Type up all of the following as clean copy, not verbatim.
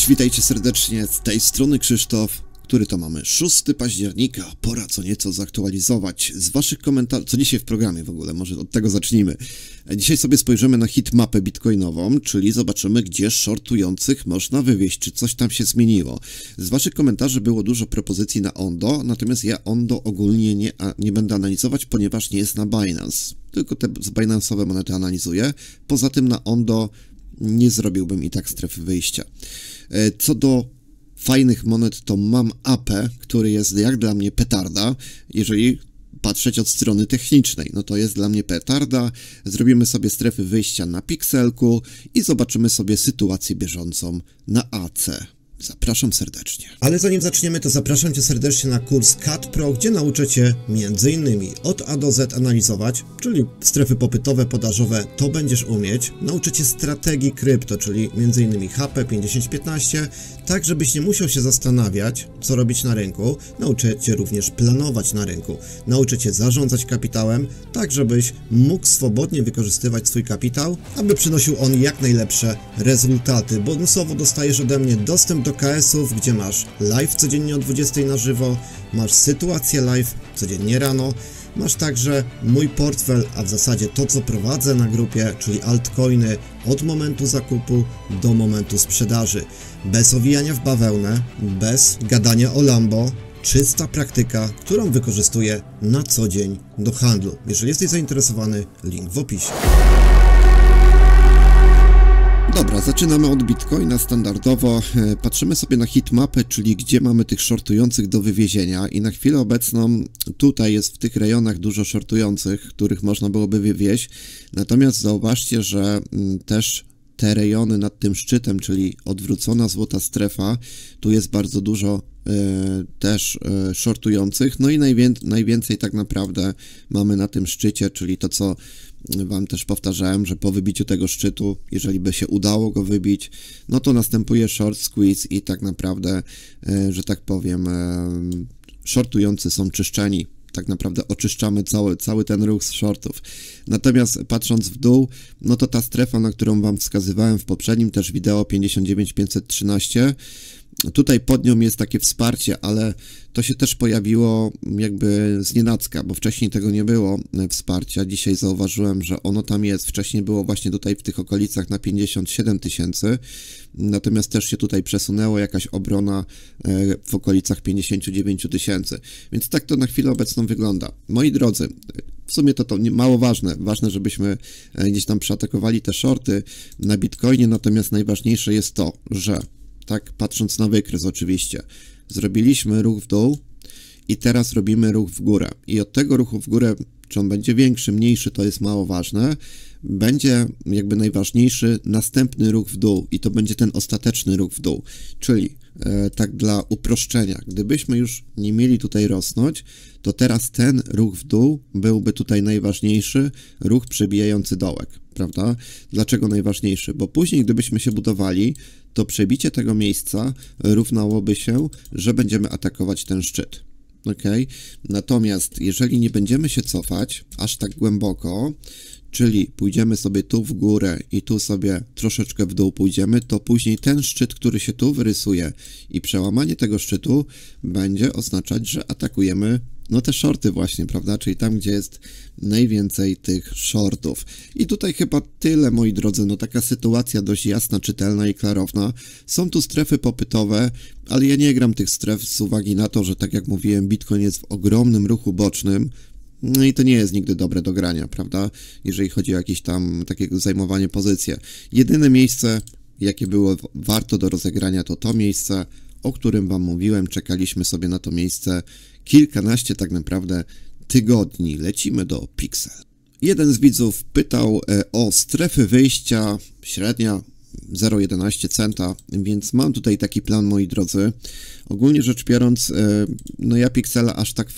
Cześć, witajcie serdecznie, z tej strony Krzysztof, który to mamy 6 października, pora co nieco zaktualizować z waszych komentarzy, co dzisiaj w programie w ogóle, może od tego zacznijmy. Dzisiaj sobie spojrzymy na hitmapę bitcoinową, czyli zobaczymy, gdzie shortujących można wywieźć, czy coś tam się zmieniło. Z waszych komentarzy było dużo propozycji na Ondo, natomiast ja Ondo ogólnie nie będę analizować, ponieważ nie jest na Binance. Tylko te Binance'owe monety analizuję, poza tym na Ondo nie zrobiłbym i tak strefy wyjścia. Co do fajnych monet, to mam APE, który jest jak dla mnie petarda, jeżeli patrzeć od strony technicznej, no to jest dla mnie petarda. Zrobimy sobie strefy wyjścia na Pixelku i zobaczymy sobie sytuację bieżącą na ACE. Zapraszam serdecznie. Ale zanim zaczniemy, to zapraszam Cię serdecznie na kurs KAT Pro, gdzie nauczę Cię m.in. od A do Z analizować, czyli strefy popytowe, podażowe, to będziesz umieć. Nauczę Cię strategii krypto, czyli m.in. HP 5015, tak żebyś nie musiał się zastanawiać, co robić na rynku. Nauczę Cię również planować na rynku. Nauczę Cię zarządzać kapitałem, tak żebyś mógł swobodnie wykorzystywać swój kapitał, aby przynosił on jak najlepsze rezultaty. Bonusowo dostajesz ode mnie dostęp do KS-ów, gdzie masz live codziennie o 20 na żywo, masz sytuację live codziennie rano, masz także mój portfel, a w zasadzie to, co prowadzę na grupie, czyli altcoiny od momentu zakupu do momentu sprzedaży. Bez owijania w bawełnę, bez gadania o Lambo, czysta praktyka, którą wykorzystuję na co dzień do handlu. Jeżeli jesteś zainteresowany, link w opisie. Dobra, zaczynamy od Bitcoina standardowo, patrzymy sobie na hitmapę, czyli gdzie mamy tych shortujących do wywiezienia i na chwilę obecną tutaj jest w tych rejonach dużo shortujących, których można byłoby wywieźć, natomiast zauważcie, że też te rejony nad tym szczytem, czyli odwrócona złota strefa, tu jest bardzo dużo też shortujących, no i najwięcej tak naprawdę mamy na tym szczycie, czyli to, co Wam też powtarzałem, że po wybiciu tego szczytu, jeżeli by się udało go wybić, no to następuje short squeeze i tak naprawdę, że tak powiem, shortujący są czyszczeni. Tak naprawdę oczyszczamy cały ten ruch z shortów. Natomiast patrząc w dół, no to ta strefa, na którą Wam wskazywałem w poprzednim też wideo 59513, tutaj pod nią jest takie wsparcie, ale to się też pojawiło jakby znienacka, bo wcześniej tego nie było wsparcia. Dzisiaj zauważyłem, że ono tam jest. Wcześniej było właśnie tutaj w tych okolicach na 57 000, natomiast też się tutaj przesunęło jakaś obrona w okolicach 59 000. Więc tak to na chwilę obecną wygląda. Moi drodzy, w sumie to mało ważne. Ważne, żebyśmy gdzieś tam przeatakowali te shorty na Bitcoinie, natomiast najważniejsze jest to, że tak, patrząc na wykres oczywiście, zrobiliśmy ruch w dół i teraz robimy ruch w górę. I od tego ruchu w górę, czy on będzie większy, mniejszy, to jest mało ważne, będzie jakby najważniejszy następny ruch w dół i to będzie ten ostateczny ruch w dół. Czyli tak dla uproszczenia, gdybyśmy już nie mieli tutaj rosnąć, to teraz ten ruch w dół byłby tutaj najważniejszy, ruch przebijający dołek, prawda? Dlaczego najważniejszy? Bo później, gdybyśmy się budowali, to przebicie tego miejsca równałoby się, że będziemy atakować ten szczyt. Ok? Natomiast jeżeli nie będziemy się cofać aż tak głęboko, czyli pójdziemy sobie tu w górę i tu sobie troszeczkę w dół pójdziemy, to później ten szczyt, który się tu wyrysuje i przełamanie tego szczytu będzie oznaczać, że atakujemy no te shorty właśnie, prawda, czyli tam, gdzie jest najwięcej tych shortów. I tutaj chyba tyle, moi drodzy, no taka sytuacja dość jasna, czytelna i klarowna. Są tu strefy popytowe, ale ja nie gram tych stref z uwagi na to, że tak jak mówiłem, Bitcoin jest w ogromnym ruchu bocznym. No i to nie jest nigdy dobre do grania, prawda, jeżeli chodzi o jakieś tam takie zajmowanie pozycji. Jedyne miejsce, jakie było warto do rozegrania, to to miejsce, o którym Wam mówiłem. Czekaliśmy sobie na to miejsce kilkanaście tak naprawdę tygodni. Lecimy do Pixel. Jeden z widzów pytał o strefy wyjścia, średnia 0,11 centa, więc mam tutaj taki plan, moi drodzy. Ogólnie rzecz biorąc, no ja Pixela aż tak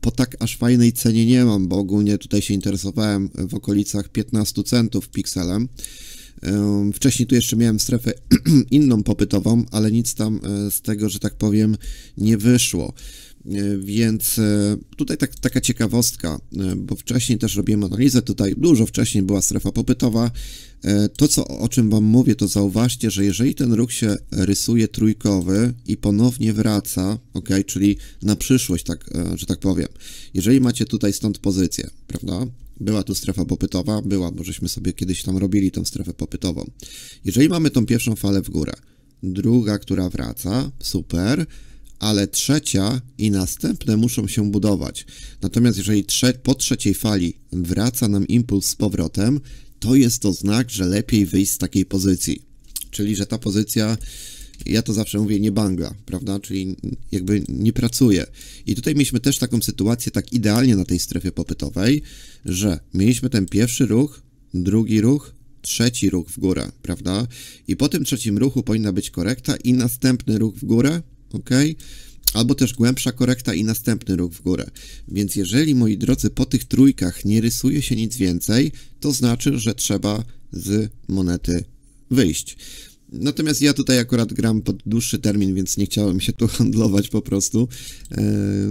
po tak aż fajnej cenie nie mam, bo ogólnie tutaj się interesowałem w okolicach 15 centów Pixelem. Wcześniej tu jeszcze miałem strefę inną popytową, ale nic tam z tego, że tak powiem, nie wyszło. Więc tutaj taka ciekawostka, bo wcześniej też robiłem analizę, tutaj dużo wcześniej była strefa popytowa. To, o czym Wam mówię, to zauważcie, że jeżeli ten ruch się rysuje trójkowy i ponownie wraca, ok, czyli na przyszłość, tak, że tak powiem, jeżeli macie tutaj stąd pozycję, prawda? Była tu strefa popytowa, była, bo żeśmy sobie kiedyś tam robili tą strefę popytową. Jeżeli mamy tą pierwszą falę w górę, druga, która wraca, super, ale trzecia i następne muszą się budować. Natomiast jeżeli po trzeciej fali wraca nam impuls z powrotem, to jest to znak, że lepiej wyjść z takiej pozycji. Czyli, że ta pozycja, ja to zawsze mówię, nie bangla, prawda? Czyli jakby nie pracuje. I tutaj mieliśmy też taką sytuację tak idealnie na tej strefie popytowej, że mieliśmy ten pierwszy ruch, drugi ruch, trzeci ruch w górę, prawda? I po tym trzecim ruchu powinna być korekta i następny ruch w górę, ok? Albo też głębsza korekta i następny ruch w górę. Więc jeżeli, moi drodzy, po tych trójkach nie rysuje się nic więcej, to znaczy, że trzeba z monety wyjść. Natomiast ja tutaj akurat gram pod dłuższy termin, więc nie chciałem się tu handlować po prostu.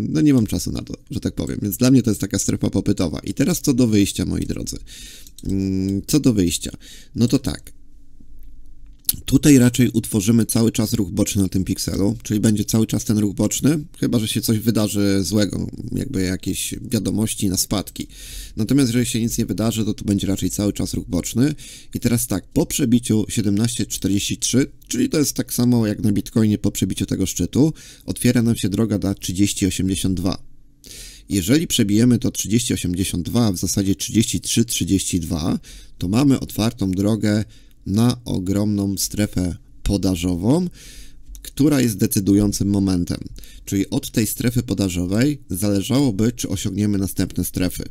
No nie mam czasu na to, że tak powiem. Więc dla mnie to jest taka strefa popytowa. I teraz co do wyjścia, moi drodzy. Co do wyjścia. No to tak. Tutaj raczej utworzymy cały czas ruch boczny na tym pikselu, czyli będzie cały czas ten ruch boczny, chyba że się coś wydarzy złego, jakby jakieś wiadomości na spadki. Natomiast jeżeli się nic nie wydarzy, to będzie raczej cały czas ruch boczny. I teraz tak, po przebiciu 1743, czyli to jest tak samo jak na Bitcoinie po przebiciu tego szczytu, otwiera nam się droga do 30,82. Jeżeli przebijemy to 30,82, w zasadzie 33,32, to mamy otwartą drogę na ogromną strefę podażową, która jest decydującym momentem. Czyli od tej strefy podażowej zależałoby, czy osiągniemy następne strefy.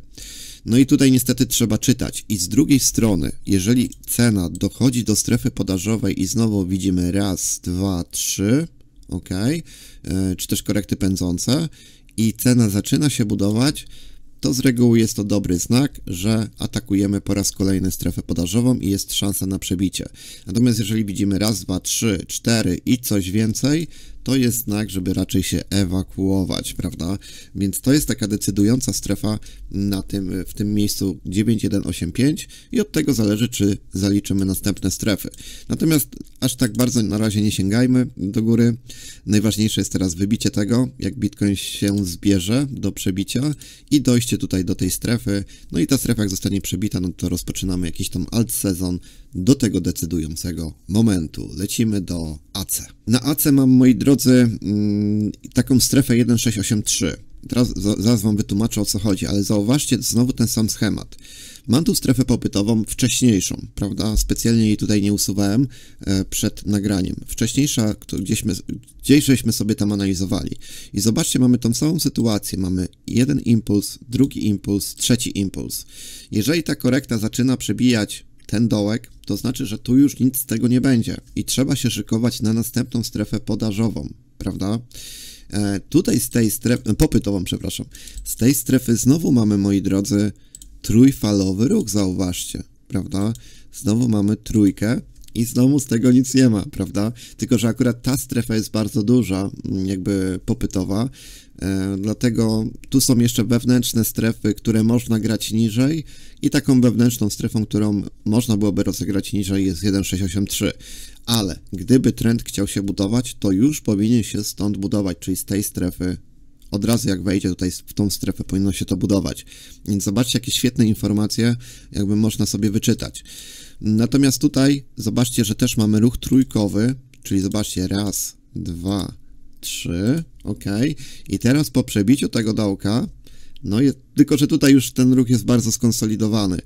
No i tutaj niestety trzeba czytać. I z drugiej strony, jeżeli cena dochodzi do strefy podażowej i znowu widzimy raz, dwa, trzy, ok, czy też korekty pędzące i cena zaczyna się budować, to z reguły jest to dobry znak, że atakujemy po raz kolejny strefę podażową i jest szansa na przebicie. Natomiast jeżeli widzimy raz, dwa, trzy, cztery i coś więcej, to jest znak, żeby raczej się ewakuować, prawda? Więc to jest taka decydująca strefa na w tym miejscu 9185 i od tego zależy, czy zaliczymy następne strefy. Natomiast aż tak bardzo na razie nie sięgajmy do góry. Najważniejsze jest teraz wybicie tego, jak Bitcoin się zbierze do przebicia i dojście tutaj do tej strefy. No i ta strefa jak zostanie przebita, no to rozpoczynamy jakiś tam alt sezon do tego decydującego momentu. Lecimy do AC. Na AC mam, moi drodzy, taką strefę 1683. Teraz zaraz Wam wytłumaczę, o co chodzi, ale zauważcie znowu ten sam schemat. Mam tu strefę popytową wcześniejszą, prawda? Specjalnie jej tutaj nie usuwałem przed nagraniem. Wcześniejsza, gdzieś żeśmy sobie tam analizowali. I zobaczcie, mamy tą samą sytuację. Mamy jeden impuls, drugi impuls, trzeci impuls. Jeżeli ta korekta zaczyna przebijać ten dołek, to znaczy, że tu już nic z tego nie będzie i trzeba się szykować na następną strefę podażową, prawda? Tutaj z tej strefy, popytową, przepraszam, z tej strefy znowu mamy, moi drodzy, trójfalowy ruch, zauważcie, prawda? Znowu mamy trójkę i znowu z tego nic nie ma, prawda? Tylko że akurat ta strefa jest bardzo duża, jakby popytowa, dlatego tu są jeszcze wewnętrzne strefy, które można grać niżej i taką wewnętrzną strefą, którą można byłoby rozegrać niżej, jest 1683, ale gdyby trend chciał się budować, to już powinien się stąd budować, czyli z tej strefy. Od razu jak wejdzie tutaj w tą strefę, powinno się to budować. Więc zobaczcie, jakie świetne informacje jakby można sobie wyczytać. Natomiast tutaj zobaczcie, że też mamy ruch trójkowy, czyli zobaczcie, raz, dwa, trzy, ok. I teraz po przebiciu tego dołka, no jest, tylko że tutaj już ten ruch jest bardzo skonsolidowany,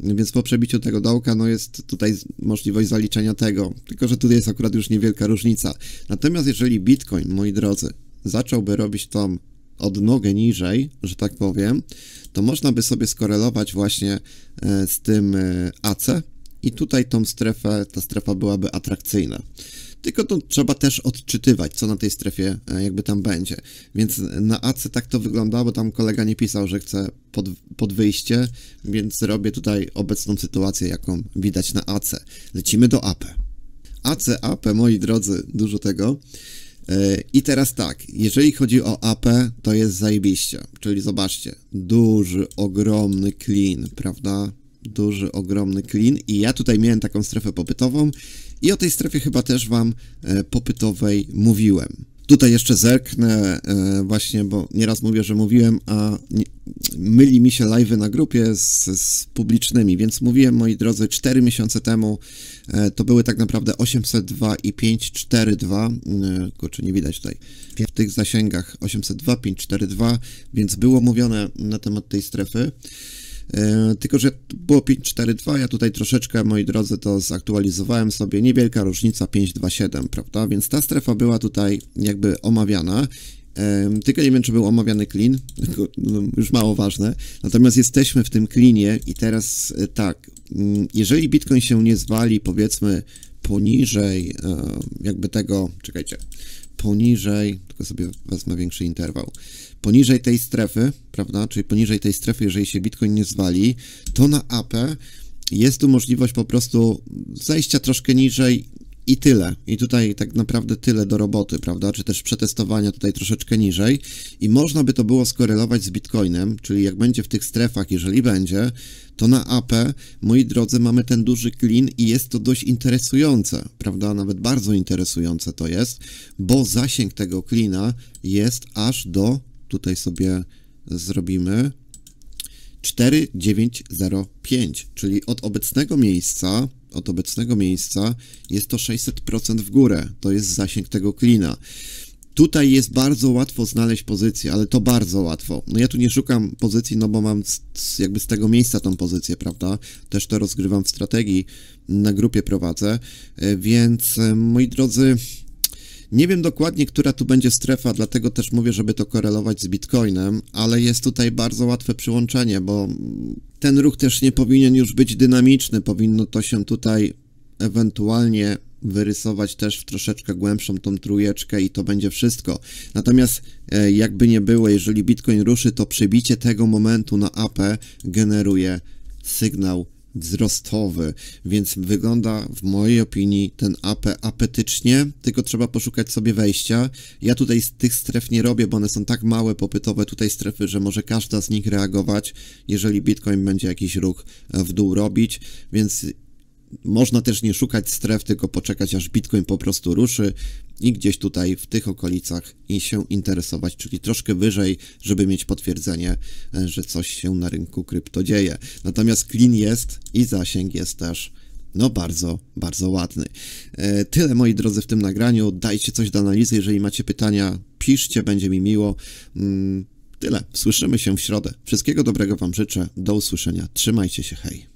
więc po przebiciu tego dołka, no jest tutaj możliwość zaliczenia tego, tylko że tutaj jest akurat już niewielka różnica. Natomiast jeżeli Bitcoin, moi drodzy, zacząłby robić tą odnogę niżej, że tak powiem, to można by sobie skorelować właśnie z tym AC i tutaj tą strefę, ta strefa byłaby atrakcyjna. Tylko to trzeba też odczytywać, co na tej strefie jakby tam będzie. Więc na AC tak to wygląda, bo tam kolega nie pisał, że chce pod wyjście, więc robię tutaj obecną sytuację, jaką widać na AC. Lecimy do AP. AC, AP, moi drodzy, dużo tego. I teraz tak, jeżeli chodzi o APE, to jest zajebiście, czyli zobaczcie, duży, ogromny clean, prawda? Duży, ogromny clean i ja tutaj miałem taką strefę popytową i o tej strefie chyba też Wam popytowej mówiłem. Tutaj jeszcze zerknę właśnie, bo nieraz mówię, że mówiłem, a myli mi się live'y na grupie z publicznymi, więc mówiłem, moi drodzy, 4 miesiące temu to były tak naprawdę 802 i 542, kurczę, nie widać tutaj, w tych zasięgach 802, 542, więc było mówione na temat tej strefy. Tylko że było 542, ja tutaj troszeczkę, moi drodzy, to zaktualizowałem sobie, niewielka różnica 527, prawda, więc ta strefa była tutaj jakby omawiana, tylko nie wiem, czy był omawiany clean, już mało ważne, natomiast jesteśmy w tym cleanie i teraz tak, jeżeli Bitcoin się nie zwali, powiedzmy, poniżej jakby tego, czekajcie, poniżej, tylko sobie wezmę większy interwał, poniżej tej strefy, prawda, czyli poniżej tej strefy, jeżeli się Bitcoin nie zwali, to na APE jest tu możliwość po prostu zejścia troszkę niżej i tyle. I tutaj tak naprawdę tyle do roboty, prawda, czy też przetestowania tutaj troszeczkę niżej i można by to było skorelować z Bitcoinem, czyli jak będzie w tych strefach, jeżeli będzie, to na APE, moi drodzy, mamy ten duży clean i jest to dość interesujące, prawda, nawet bardzo interesujące to jest, bo zasięg tego cleana jest aż do, tutaj sobie zrobimy, 4905, czyli od obecnego miejsca jest to 600% w górę, to jest zasięg tego klina. Tutaj jest bardzo łatwo znaleźć pozycję, ale to bardzo łatwo. No ja tu nie szukam pozycji, no bo mam jakby z tego miejsca tą pozycję, prawda? Też to rozgrywam w strategii, na grupie prowadzę, więc moi drodzy, nie wiem dokładnie, która tu będzie strefa, dlatego też mówię, żeby to korelować z Bitcoinem, ale jest tutaj bardzo łatwe przyłączenie, bo ten ruch też nie powinien już być dynamiczny, powinno to się tutaj ewentualnie wyrysować też w troszeczkę głębszą tą trójeczkę i to będzie wszystko. Natomiast jakby nie było, jeżeli Bitcoin ruszy, to przebicie tego momentu na APE generuje sygnał wzrostowy, więc wygląda w mojej opinii ten APE apetycznie, tylko trzeba poszukać sobie wejścia. Ja tutaj z tych stref nie robię, bo one są tak małe, popytowe tutaj strefy, że może każda z nich reagować, jeżeli Bitcoin będzie jakiś ruch w dół robić, więc można też nie szukać stref, tylko poczekać, aż Bitcoin po prostu ruszy i gdzieś tutaj w tych okolicach i się interesować, czyli troszkę wyżej, żeby mieć potwierdzenie, że coś się na rynku krypto dzieje. Natomiast clean jest i zasięg jest też no bardzo, bardzo ładny. Tyle, moi drodzy, w tym nagraniu. Dajcie coś do analizy, jeżeli macie pytania, piszcie, będzie mi miło. Tyle, słyszymy się w środę. Wszystkiego dobrego Wam życzę, do usłyszenia, trzymajcie się, hej.